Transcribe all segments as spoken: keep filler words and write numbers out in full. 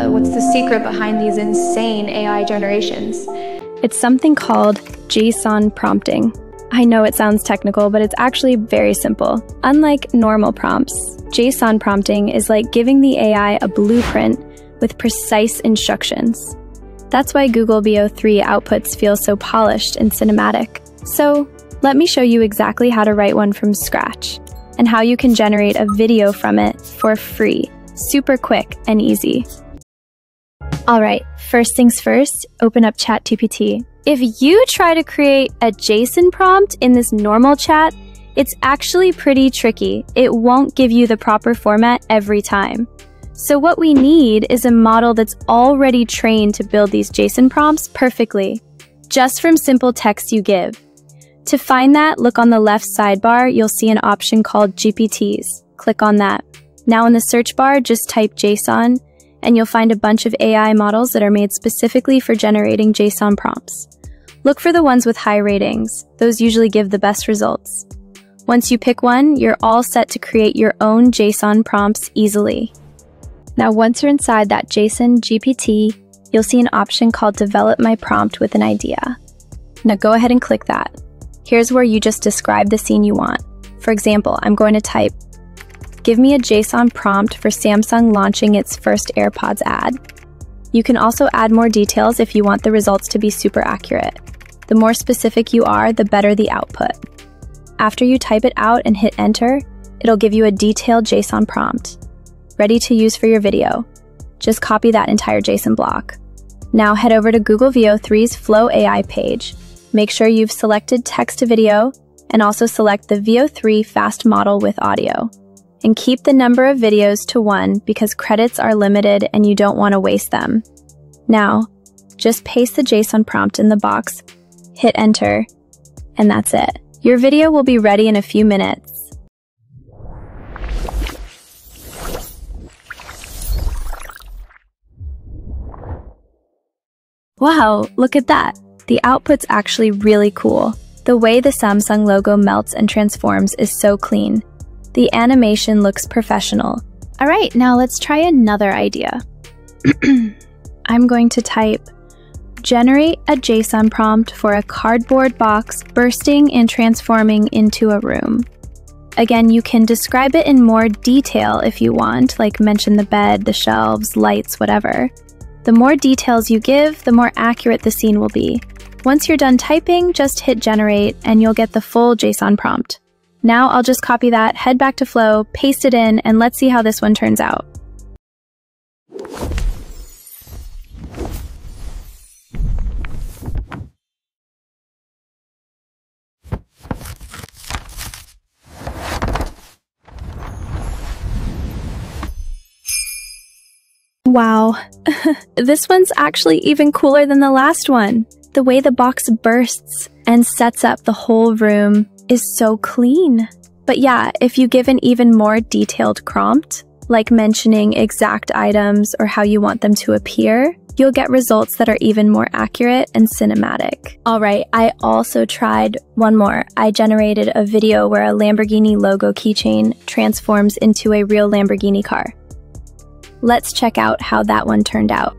Uh, what's the secret behind these insane A I generations? It's something called JSON prompting. I know it sounds technical, but it's actually very simple. Unlike normal prompts, JSON prompting is like giving the A I a blueprint with precise instructions. That's why Google Veo three outputs feel so polished and cinematic. So let me show you exactly how to write one from scratch and how you can generate a video from it for free, super quick and easy. All right, first things first, open up ChatGPT. If you try to create a JSON prompt in this normal chat, it's actually pretty tricky. It won't give you the proper format every time. So what we need is a model that's already trained to build these JSON prompts perfectly, just from simple text you give. To find that, look on the left sidebar, you'll see an option called G P Ts. Click on that. Now in the search bar, just type JSON, and you'll find a bunch of A I models that are made specifically for generating JSON prompts. Look for the ones with high ratings. Those usually give the best results. Once you pick one, you're all set to create your own JSON prompts easily. Now, once you're inside that JSON G P T, you'll see an option called Develop My Prompt with an Idea. Now go ahead and click that. Here's where you just describe the scene you want. For example, I'm going to type, give me a JSON prompt for Samsung launching its first AirPods ad. You can also add more details if you want the results to be super accurate. The more specific you are, the better the output. After you type it out and hit enter, it'll give you a detailed JSON prompt, ready to use for your video. Just copy that entire JSON block. Now head over to Google Veo three's Flow A I page. Make sure you've selected text to video and also select the Veo three fast model with audio. And keep the number of videos to one because credits are limited and you don't want to waste them. Now, just paste the JSON prompt in the box, hit enter, and that's it. Your video will be ready in a few minutes. Wow, look at that! The output's actually really cool. The way the Samsung logo melts and transforms is so clean. The animation looks professional. All right, now let's try another idea. I'm going to type, generate a JSON prompt for a cardboard box bursting and transforming into a room. Again, you can describe it in more detail if you want, like mention the bed, the shelves, lights, whatever. The more details you give, the more accurate the scene will be. Once you're done typing, just hit generate and you'll get the full JSON prompt. Now I'll just copy that, head back to Flow, paste it in, and let's see how this one turns out. Wow, this one's actually even cooler than the last one. The way the box bursts and sets up the whole room is so clean. But yeah, if you give an even more detailed prompt, like mentioning exact items or how you want them to appear, you'll get results that are even more accurate and cinematic. All right, I also tried one more. I generated a video where a Lamborghini logo keychain transforms into a real Lamborghini car. Let's check out how that one turned out.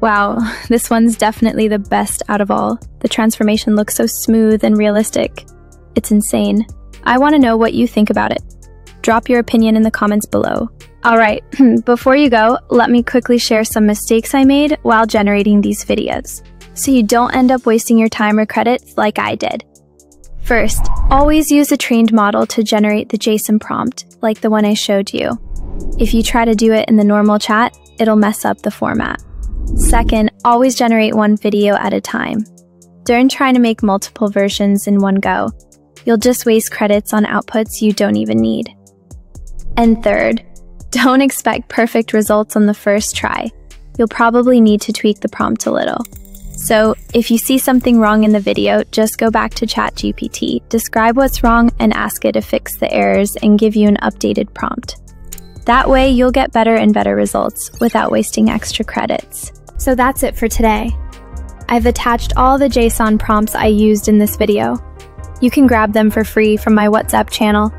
Wow, this one's definitely the best out of all. The transformation looks so smooth and realistic. It's insane. I want to know what you think about it. Drop your opinion in the comments below. All right, before you go, let me quickly share some mistakes I made while generating these videos, so you don't end up wasting your time or credits like I did. First, always use a trained model to generate the JSON prompt, like the one I showed you. If you try to do it in the normal chat, it'll mess up the format. Second, always generate one video at a time. Don't try to make multiple versions in one go. You'll just waste credits on outputs you don't even need. And third, don't expect perfect results on the first try. You'll probably need to tweak the prompt a little. So if you see something wrong in the video, just go back to ChatGPT, describe what's wrong, and ask it to fix the errors and give you an updated prompt. That way, you'll get better and better results without wasting extra credits. So that's it for today. I've attached all the JSON prompts I used in this video. You can grab them for free from my WhatsApp channel.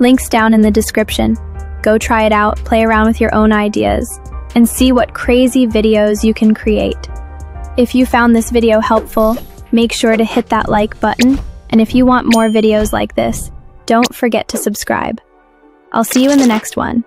Links down in the description. Go try it out, play around with your own ideas, and see what crazy videos you can create. If you found this video helpful, make sure to hit that like button, and if you want more videos like this, don't forget to subscribe. I'll see you in the next one.